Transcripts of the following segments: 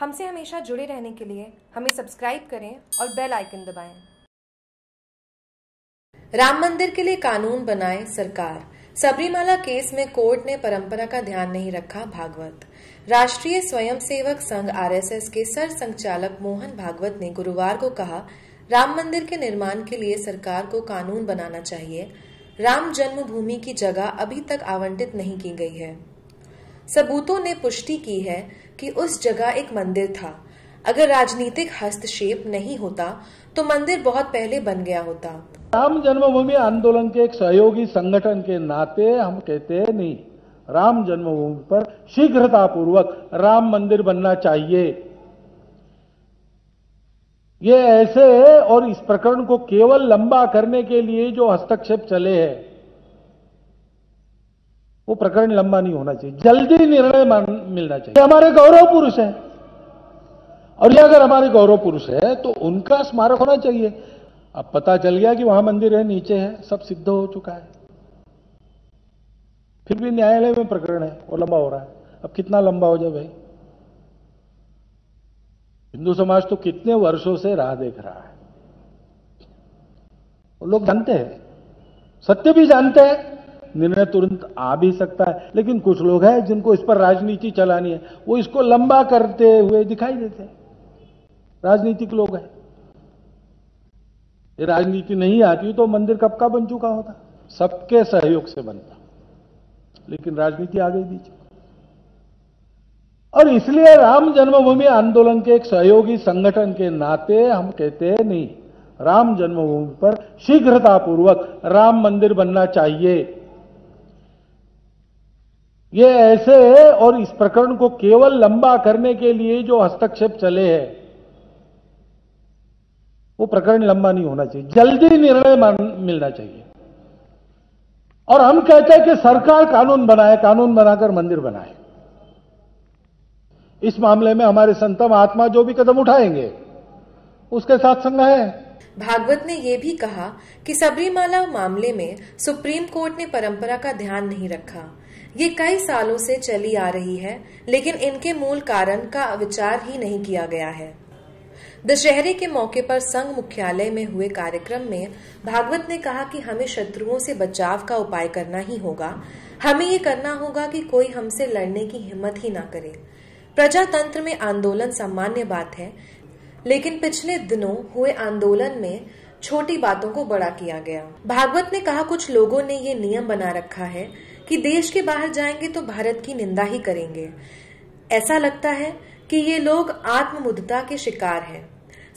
हमसे हमेशा जुड़े रहने के लिए हमें सब्सक्राइब करें और बेल आइकन दबाएं। राम मंदिर के लिए कानून बनाए सरकार, सबरीमाला केस में कोर्ट ने परंपरा का ध्यान नहीं रखा। भागवत। राष्ट्रीय स्वयंसेवक संघ आरएसएस के सर संचालक मोहन भागवत ने गुरुवार को कहा, राम मंदिर के निर्माण के लिए सरकार को कानून बनाना चाहिए। राम जन्मभूमि की जगह अभी तक आवंटित नहीं की गई है। सबूतों ने पुष्टि की है कि उस जगह एक मंदिर था। अगर राजनीतिक हस्तक्षेप नहीं होता तो मंदिर बहुत पहले बन गया होता। राम जन्मभूमि आंदोलन के एक सहयोगी संगठन के नाते हम कहते नहीं, राम जन्मभूमि पर शीघ्रतापूर्वक राम मंदिर बनना चाहिए। ये ऐसे है और इस प्रकरण को केवल लंबा करने के लिए जो हस्तक्षेप चले हैं, वो प्रकरण लंबा नहीं होना चाहिए। जल्दी निर्णय मिलना चाहिए। हमारे गौरव पुरुष हैं और ये अगर हमारे गौरव पुरुष है तो उनका स्मारक होना चाहिए। अब पता चल गया कि वहां मंदिर है, नीचे है, सब सिद्ध हो चुका है, फिर भी न्यायालय में प्रकरण है और लंबा हो रहा है। अब कितना लंबा हो जाए भाई। हिंदू समाज तो कितने वर्षों से राह देख रहा है। वो लोग जानते हैं, सत्य भी जानते हैं, निर्णय तुरंत आ भी सकता है, लेकिन कुछ लोग हैं जिनको इस पर राजनीति चलानी है, वो इसको लंबा करते हुए दिखाई देते हैं। राजनीतिक लोग हैं। ये राजनीति नहीं आती तो मंदिर कब का बन चुका होता, सबके सहयोग से बनता, लेकिन राजनीति आ गई बीच। और इसलिए राम जन्मभूमि आंदोलन के एक सहयोगी संगठन के नाते हम कहते हैं नहीं, राम जन्मभूमि पर शीघ्रतापूर्वक राम मंदिर बनना चाहिए। ये ऐसे है और इस प्रकरण को केवल लंबा करने के लिए जो हस्तक्षेप चले हैं, वो प्रकरण लंबा नहीं होना चाहिए। जल्दी निर्णय मिलना चाहिए। और हम कहते हैं कि सरकार कानून बनाए, कानून बनाकर मंदिर बनाए। इस मामले में हमारे संत महात्मा जो भी कदम उठाएंगे उसके साथ संग है। भागवत ने यह भी कहा कि सबरीमाला मामले में सुप्रीम कोर्ट ने परंपरा का ध्यान नहीं रखा। ये कई सालों से चली आ रही है, लेकिन इनके मूल कारण का विचार ही नहीं किया गया है। दशहरे के मौके पर संघ मुख्यालय में हुए कार्यक्रम में भागवत ने कहा कि हमें शत्रुओं से बचाव का उपाय करना ही होगा। हमें ये करना होगा कि कोई हमसे लड़ने की हिम्मत ही ना करे। प्रजातंत्र में आंदोलन सामान्य बात है, लेकिन पिछले दिनों हुए आंदोलन में छोटी बातों को बड़ा किया गया। भागवत ने कहा, कुछ लोगों ने ये नियम बना रखा है कि देश के बाहर जाएंगे तो भारत की निंदा ही करेंगे। ऐसा लगता है कि ये लोग आत्ममुग्धता के शिकार हैं।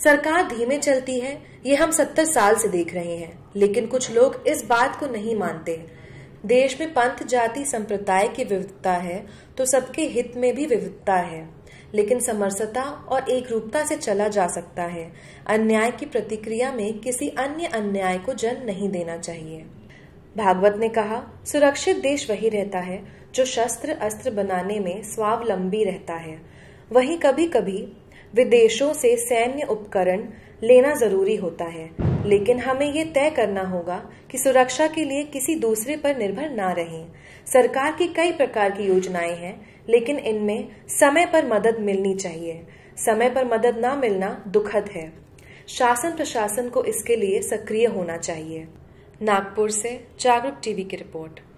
सरकार धीमे चलती है, ये हम 70 साल से देख रहे हैं, लेकिन कुछ लोग इस बात को नहीं मानते। देश में पंथ, जाति, संप्रदाय की विविधता है तो सबके हित में भी विविधता है, लेकिन समरसता और एकरूपता से चला जा सकता है। अन्याय की प्रतिक्रिया में किसी अन्य अन्याय को जन्म नहीं देना चाहिए। भागवत ने कहा, सुरक्षित देश वही रहता है जो शस्त्र अस्त्र बनाने में स्वावलंबी रहता है। वहीं कभी कभी विदेशों से सैन्य उपकरण लेना जरूरी होता है, लेकिन हमें ये तय करना होगा कि सुरक्षा के लिए किसी दूसरे पर निर्भर ना रहें। सरकार की कई प्रकार की योजनाएं हैं, लेकिन इनमें समय पर मदद मिलनी चाहिए। समय पर मदद ना मिलना दुखद है। शासन प्रशासन को इसके लिए सक्रिय होना चाहिए। नागपुर से जागरूक टीवी की रिपोर्ट।